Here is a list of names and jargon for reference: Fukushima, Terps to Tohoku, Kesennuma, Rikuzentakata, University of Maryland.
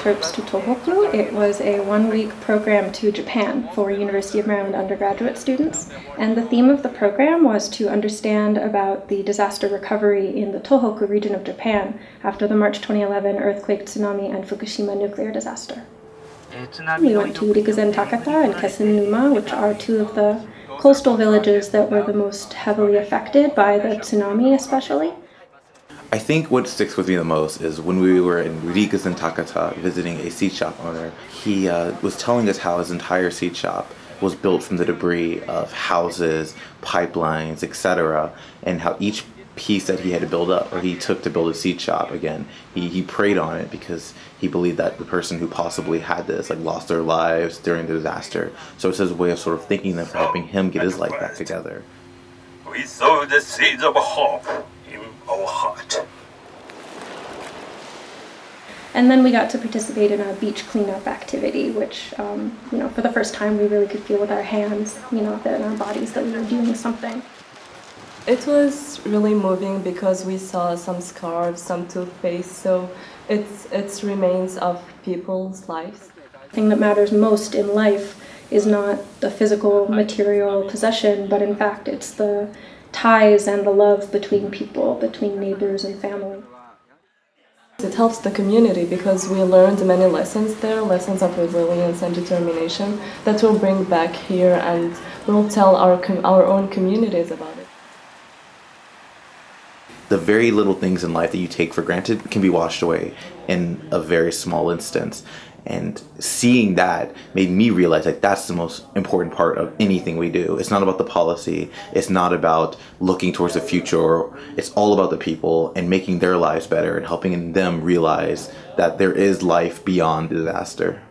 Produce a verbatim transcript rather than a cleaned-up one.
Terps to Tohoku. It was a one-week program to Japan for University of Maryland undergraduate students, and the theme of the program was to understand about the disaster recovery in the Tohoku region of Japan after the March twenty eleven earthquake, tsunami, and Fukushima nuclear disaster. We went to Rikuzentakata and Kesennuma, which are two of the coastal villages that were the most heavily affected by the tsunami especially. I think what sticks with me the most is when we were in Rikuzentakata visiting a seed shop owner. He uh, was telling us how his entire seed shop was built from the debris of houses, pipelines, et cetera, and how each piece that he had to build up, or he took to build a seed shop again, he, he preyed on it because he believed that the person who possibly had this like lost their lives during the disaster. So it's his way of sort of thinking that, for helping him get his life back together. We sow the seeds of hope in our heart. And then we got to participate in a beach cleanup activity, which, um, you know, for the first time we really could feel with our hands, you know, in our bodies that we were doing something. It was really moving because we saw some scarves, some toothpaste, so it's, it's remains of people's lives. The thing that matters most in life is not the physical, material possession, but in fact it's the ties and the love between people, between neighbors and family. It helps the community because we learned many lessons there, lessons of resilience and determination that we'll bring back here and we'll tell our, com our own communities about it. The very little things in life that you take for granted can be washed away in a very small instance. And seeing that made me realize that that's the most important part of anything we do. It's not about the policy. It's not about looking towards the future. It's all about the people and making their lives better and helping them realize that there is life beyond disaster.